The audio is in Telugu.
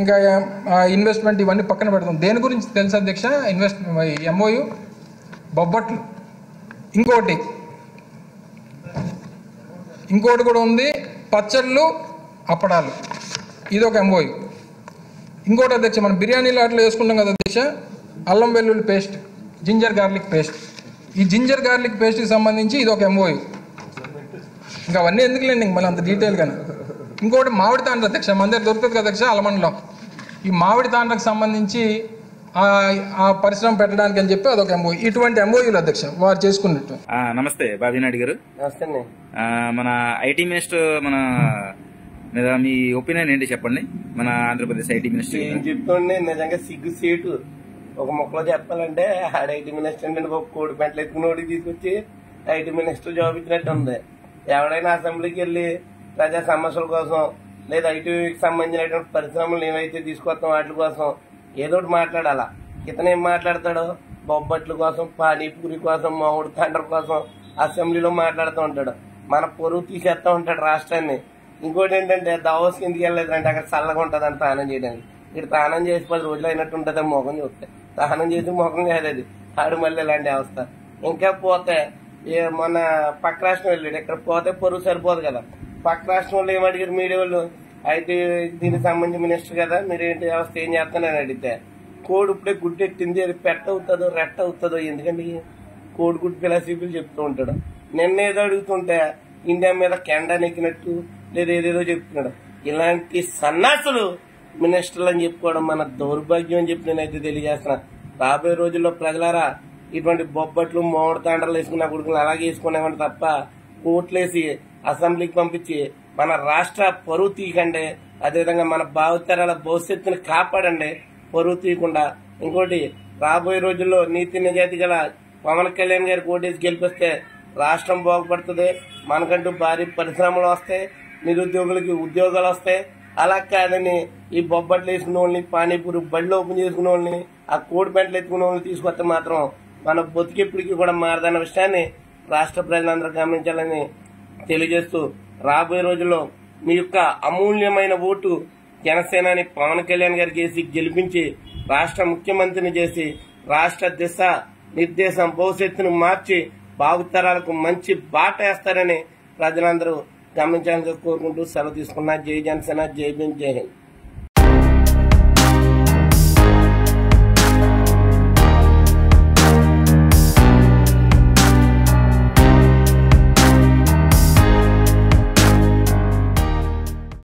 इंका इन्वेस्टमेंट इवन पक्न पड़ता देन गुरी तेस अध्यक्ष इन्वेस्ट एमओयू बొబ్బట్లు इंकोटी इंकोट పచ్చళ్ళు అప్పడాలు ఇదొక ఎంఓయూ ఇంకోటి అధ్యక్ష మనం బిర్యానీలో అట్లా చేసుకుంటాం కదా అధ్యక్ష అల్లం వెల్లుల్లి పేస్ట్ జింజర్ గార్లిక్ పేస్ట్ ఈ జింజర్ గార్లిక్ పేస్ట్ కి సంబంధించి ఇదొక ఎంఓయూ ఇంకా అవన్నీ ఎందుకులేండి మనం అంత డీటెయిల్ గానే ఇంకోటి మామిడి తాండ్ర అధ్యక్ష మందర్ దొరుకుతది కదా అధ్యక్ష అలమండలం ఈ మామిడి తాండ్రకు సంబంధించి పరిశ్రమ పెట్టడానికి అని చెప్పి అదొక ఎంఓయూ ఇటువంటి ఎంఓయూలు అధ్యక్ష వారు చేసుకున్నట్టు నమస్తే బాబీనాడి గారు నమస్తే మన ఐటి మినిస్టర్ మన मेरा ओपीनियन मन ఆంధ్రప్రదేశ్ ఐటి మినిస్టర్ निजा सिग्गु सीट मोक्टे आड़ ఐటి मिनिस्टर को ఐటి मिनिस्टर जॉब एवडना असेंबली के प्रजा समस्या कोसम ले ఐటి संबंध परश्रमता वाट कोसम एदोट माला इतने బొబ్బట్లు कोसम पानीपूरी कोसम మామిడి తాండ్ర कोसम असेंबली मन పొరుగు తీసేస్తా ఉంటాడు రాష్ట్రాన్ని ఇంకోటి ఏంటంటే దావోస్ కిందకి వెళ్ళలేదంటే అక్కడ చల్లగా ఉంటదని తానం చేయడానికి ఇక్కడ తానం చేసి 10 రోజులు అయినట్టు ఉంటుంది మొఖం చూస్తే తానం చేసి మొఖం కాలేదు ఆడు మళ్ళీ ఇలాంటి అవస్థ ఇంకా పోతే మన పక్క రాష్ట్రం వెళ్ళాడు ఇక్కడ పోతే పొరుగు సరిపోదు కదా పక్క రాష్ట్రంలో ఏం అడిగారు మీడియా వాళ్ళు అయితే దీనికి సంబంధించి మినిస్టర్ కదా మీరు ఏంటి వ్యవస్థ ఏం చేస్తున్నారని అడిగితే కోడి ఇప్పుడే గుడ్డెట్టింది అది పెట్ట అవుతుందో రెట్ట అవుతుందో ఎందుకంటే కోడి గుడ్డు ఫిలాసఫీలు చెప్తూ ఉంటాడు నిన్నేదో అడుగుతుంటే ఇండియా మీద కెండా నెక్కినట్టు లేదేదో చెప్తున్నాడు ఇలాంటి సన్నాసులు మినిస్టర్లు అని చెప్పుకోవడం మన దౌర్భాగ్యం అని చెప్పి నేనైతే తెలియజేస్తున్నా రాబోయే రోజుల్లో ప్రజలారా ఇటువంటి బొబ్బట్లు మామిడి తాండ్రలు వేసుకున్న కొడుకులు అలాగే వేసుకునేవాడు తప్ప ఓట్లేసి అసెంబ్లీకి పంపించి మన రాష్ట్ర పరువు తీయకండి అదేవిధంగా మన భావితరాల భవిష్యత్తుని కాపాడండి పరువు తీయకుండా ఇంకోటి రాబోయే రోజుల్లో నీతి నిజాయితీ గల పవన్ కళ్యాణ్ గారి ఓటేసి గెలిపిస్తే రాష్ట్రం బాగుపడుతుంది మనకంటూ భారీ పరిశ్రమలు వస్తాయి నిరుద్యోగులకి ఉద్యోగాలు వస్తాయి అలా కాదని ఈ బొబ్బట్లు వేసుకునే వాళ్ళని పానీపూరి బండ్లు ఓపెన్ చేసుకునే వాళ్ళని ఆ కోడి పెంటలు ఎత్తుకునే వాళ్ళని తీసుకొస్తే మాత్రం మన బతికిప్పటికీ కూడా మారదన్న విషయాన్ని రాష్ట్ర ప్రజలందరూ గమనించాలని తెలియజేస్తూ రాబోయే రోజుల్లో మీ యొక్క అమూల్యమైన ఓటు జనసేనాని పవన్ కళ్యాణ్ గారికి చేసి గెలిపించి రాష్ట్ర ముఖ్యమంత్రిని చేసి రాష్ట్ర దిశ నిర్దేశం భవిష్యత్తును మార్చి భావితరాలకు మంచి బాట వేస్తారని ప్రజలందరూ గమనించాలని కోరుకుంటూ సెలవు తీసుకున్నా. జై జనసేన, జై భీమ్, జై హింద్.